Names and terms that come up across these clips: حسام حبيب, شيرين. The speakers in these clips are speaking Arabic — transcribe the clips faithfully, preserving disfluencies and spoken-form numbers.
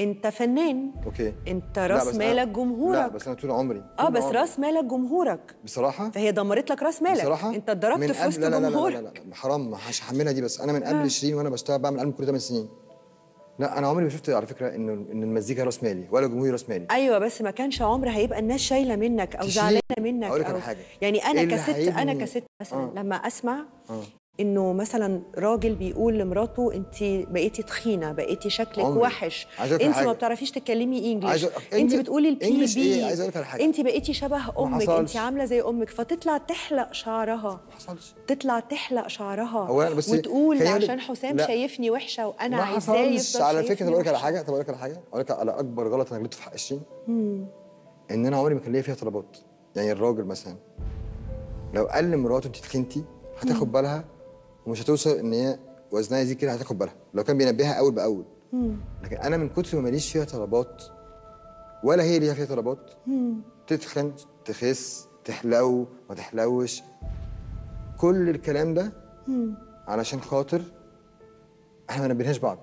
انت فنان، اوكي، انت راس مالك جمهورك. لا بس انا طول عمري اه بس راس مالك جمهورك بصراحه، فهي دمرت لك راس مالك بصراحه. انت اتضربت في وسط جمهورك. لا لا لا حرام، مش هحملها دي. بس انا من قبل شيرين وانا بشتغل بعمل ألبوم كل ثمان سنين. لا انا عمري ما شفت على فكره ان ان المزيكا راس مالي ولا جمهوري راس مالي. ايوه بس ما كانش عمر هيبقى الناس شايله منك او زعلانه منك. اقول لك على حاجه، يعني انا كست انا كست مثلا آه. لما اسمع آه. انه مثلا راجل بيقول لمراته انت بقيتي تخينه، بقيتي شكلك عمري. وحش، انت ما بتعرفيش تتكلمي انجلش، انت بتقولي البي بي، انت بقيتي شبه امك، انت عامله زي امك، فتطلع تحلق شعرها. محصلش. تطلع تحلق شعرها وتقول عشان حسام شايفني وحشه وانا عايزاه يفضل. على فكره طب اقول لك على حاجه، طب اقول لك على حاجه اقول لك على اكبر غلط انا غلطت في حق شيرين، ان انا عمري ما كان ليا فيها طلبات. يعني الراجل مثلا لو قال لمراته انت تخنتي هتاخد بالها ومش هتوصل ان هي وزنها يزيد كده، هتاخد بالها لو كان بينبهها اول باول. مم. لكن انا من كتر ما ماليش فيها طلبات ولا هي ليها فيها طلبات، تتخن تخس تحلو ما تحلوش كل الكلام ده، مم. علشان خاطر احنا ما نبهناش بعض.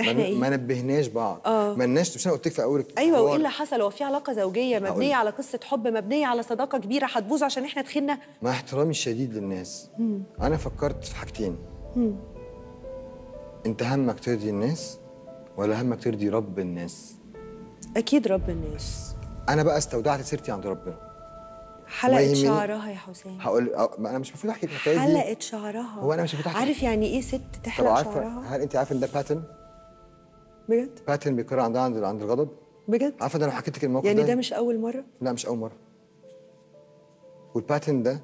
احنا ايه؟ ما نبهناش بعض، آه. ما لناش. مش انا قلت لك في اول ايوه، وايه اللي حصل؟ هو في علاقه زوجيه مبنيه هقولك. على قصه حب مبنيه على صداقه كبيره هتبوظ عشان احنا تخنا؟ مع احترامي الشديد للناس، مم. انا فكرت في حاجتين، مم. انت همك ترضي الناس ولا همك ترضي رب الناس؟ اكيد رب الناس. انا بقى استودعت سيرتي عند ربنا. حلقت شعرها يا حسام. هقول انا مش المفروض احكي الحكايه دي. حلقت شعرها. هو انا مش المفروض احكي. عارف يعني ايه ست تحلق شعرها؟ هل انت عارفه ان ده باترن؟ بجد؟ باترن بيكرر عندها عند عند الغضب. بجد؟ عارفه ده انا حكيت لك الموقف يعني ده. يعني ده مش أول مرة؟ لا مش أول مرة. والباترن ده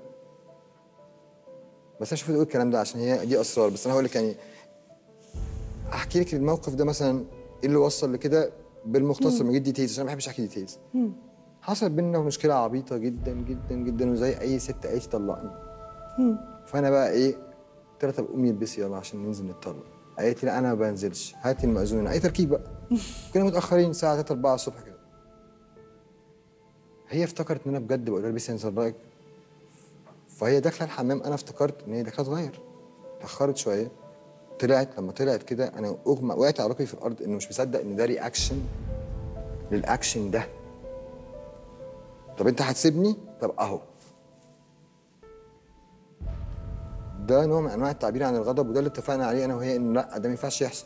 بس أنا مش المفروض أقول الكلام ده عشان هي دي أسرار، بس أنا هقول لك يعني أحكي لك الموقف ده مثلا إيه اللي وصل لكده بالمختصر من غير ديتيلز عشان أنا ما بحبش أحكي ديتيلز. حصل بينا مشكلة عبيطة جدا جدا جدا، وزي أي ست قالت لي طلقني. فأنا بقى إيه؟ قلت لها طب قومي البسي يلا عشان ننزل نتطلق. قالت لي لا انا ما بنزلش، هاتي المأذون. اي تركيب بقى. كنا متاخرين الساعه تلاتة أربعة الصبح كده. هي افتكرت ان انا بجد بقول لها البسي انزل رايك. فهي داخله الحمام، انا افتكرت ان هي داخله تغير. اتاخرت شويه. طلعت، لما طلعت كده انا اغمى وقعت على ركبي في الارض، انه مش مصدق ان ده رياكشن للاكشن ده. طب انت هتسيبني؟ طب اهو. ده نوع من انواع التعبير عن الغضب، وده اللي اتفقنا عليه انا وهي انه لا ده ما ينفعش يحصل.